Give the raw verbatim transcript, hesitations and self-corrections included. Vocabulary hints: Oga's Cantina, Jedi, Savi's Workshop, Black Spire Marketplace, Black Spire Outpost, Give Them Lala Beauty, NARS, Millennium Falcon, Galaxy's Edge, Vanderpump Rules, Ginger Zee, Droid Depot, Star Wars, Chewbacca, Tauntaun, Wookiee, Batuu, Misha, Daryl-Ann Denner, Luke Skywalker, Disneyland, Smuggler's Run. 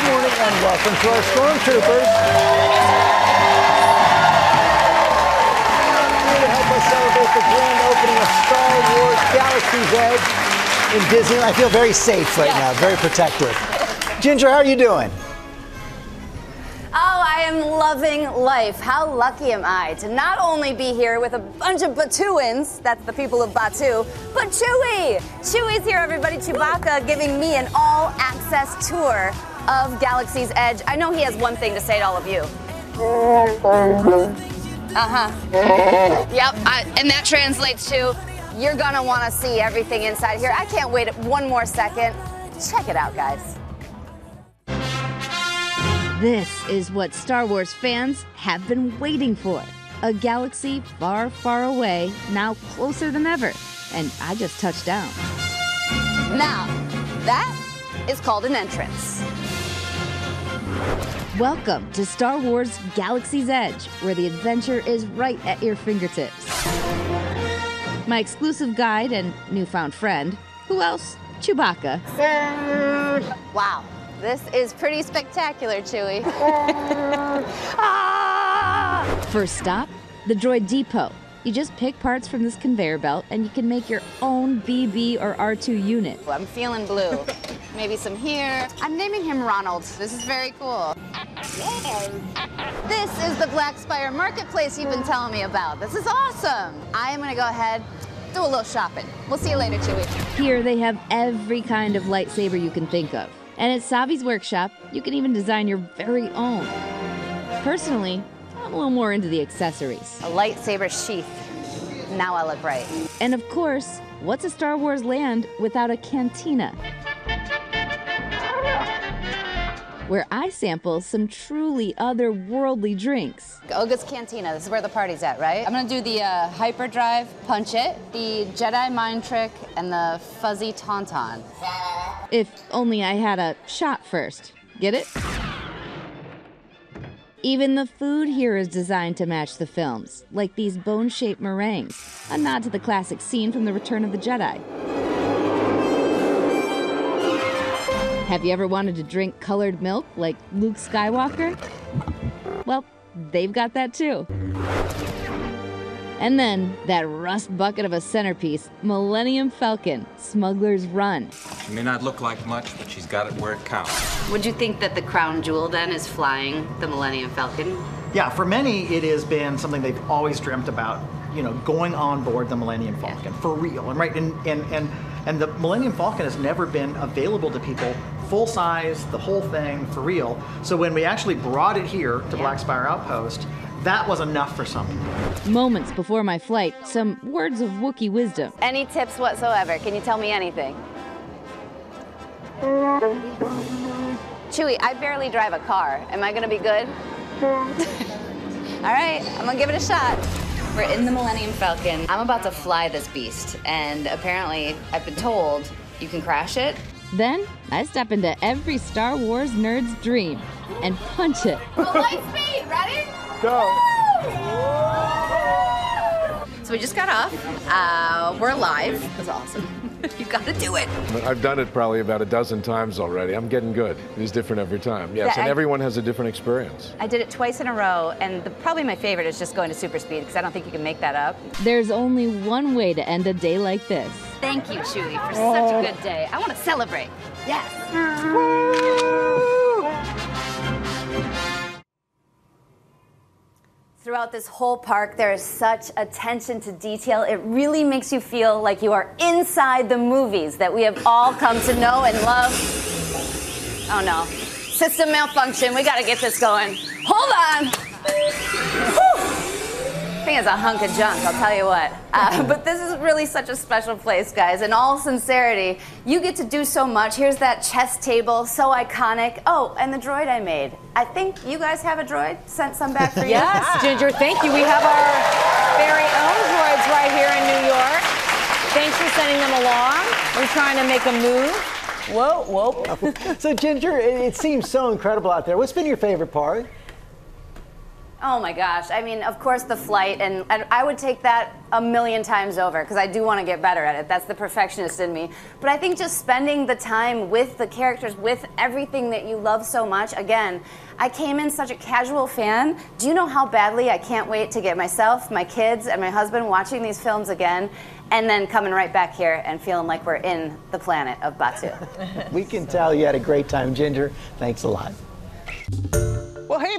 this morning, and welcome to our stormtroopers. Here to help us celebrate the grand opening of Star Wars Galaxy's Edge in Disneyland. I feel very safe right now, very protected. Ginger, how are you doing? Oh, I am loving life. How lucky am I to not only be here with a bunch of Batuans, that's the people of Batuu, but Chewie! Chewie's here, everybody. Chewbacca giving me an all-access tour of Galaxy's Edge. I know he has one thing to say to all of you. Uh-huh. Yep, I, and that translates to, you're gonna wanna see everything inside here. I can't wait one more second. Check it out, guys. This is what Star Wars fans have been waiting for. A galaxy far, far away, now closer than ever. And I just touched down. Now, that is called an entrance. Welcome to Star Wars Galaxy's Edge, where the adventure is right at your fingertips. My exclusive guide and newfound friend, who else? Chewbacca. Wow. This is pretty spectacular, Chewie. Ah! First stop, the Droid Depot. You just pick parts from this conveyor belt and you can make your own B B or R two unit. I'm feeling blue. Maybe some here. I'm naming him Ronald. This is very cool. This is the Black Spire Marketplace you've been telling me about. This is awesome. I am gonna go ahead, do a little shopping. We'll see you later, Chewie. Here they have every kind of lightsaber you can think of. And at Savi's Workshop, you can even design your very own. Personally, I'm a little more into the accessories. A lightsaber sheath. Now I look right. And of course, what's a Star Wars land without a cantina? Where I sample some truly otherworldly drinks. Oga's Cantina, this is where the party's at, right? I'm gonna do the uh, hyperdrive, punch it, the Jedi mind trick, and the fuzzy tauntaun. If only I had a shot first, get it? Even the food here is designed to match the films, like these bone-shaped meringues, a nod to the classic scene from The Return of the Jedi. Have you ever wanted to drink colored milk like Luke Skywalker? Well, they've got that too. And then that rust bucket of a centerpiece, Millennium Falcon, Smuggler's Run. She may not look like much, but she's got it where it counts. Would you think that the crown jewel then is flying the Millennium Falcon? Yeah, for many it has been something they've always dreamt about, you know, going on board the Millennium Falcon, for real, and right, and, and, and And the Millennium Falcon has never been available to people full size, the whole thing, for real. So when we actually brought it here to Black Spire Outpost, that was enough for some people. Moments before my flight, some words of Wookiee wisdom. Any tips whatsoever? Can you tell me anything? Chewie, I barely drive a car. Am I gonna be good? All right, I'm gonna give it a shot. We're in the Millennium Falcon. I'm about to fly this beast, and apparently, I've been told you can crash it. Then, I step into every Star Wars nerd's dream and punch it. Well, light speed, ready? Go. So we just got off. Uh, we're alive. That's awesome. You gotta do it. I've done it probably about a dozen times already. I'm getting good. It's different every time. Yes, yeah, and I, everyone has a different experience. I did it twice in a row, and the, probably my favorite is just going to super speed, because I don't think you can make that up. There's only one way to end a day like this. Thank you, Chewie, for such a good day. I want to celebrate. Yes. Throughout this whole park, there is such attention to detail. It really makes you feel like you are inside the movies that we have all come to know and love. Oh no, system malfunction. We gotta get this going. Hold on. I think it's a hunk of junk, I'll tell you what. Uh, but this is really such a special place, guys. In all sincerity, you get to do so much. Here's that chess table, so iconic. Oh, and the droid I made. I think you guys have a droid? Sent some back for you? Yes, Ginger, thank you. We have our very own droids right here in New York. Thanks for sending them along. We're trying to make a move. Whoa, whoa. So, Ginger, it seems so incredible out there. What's been your favorite part? Oh my gosh, I mean, of course the flight, and, and I would take that a million times over because I do want to get better at it. That's the perfectionist in me. But I think just spending the time with the characters, with everything that you love so much, again, I came in such a casual fan. Do you know how badly I can't wait to get myself, my kids, and my husband watching these films again, and then coming right back here and feeling like we're in the planet of Batuu. We can tell you had a great time, Ginger. Thanks a lot. Well, hey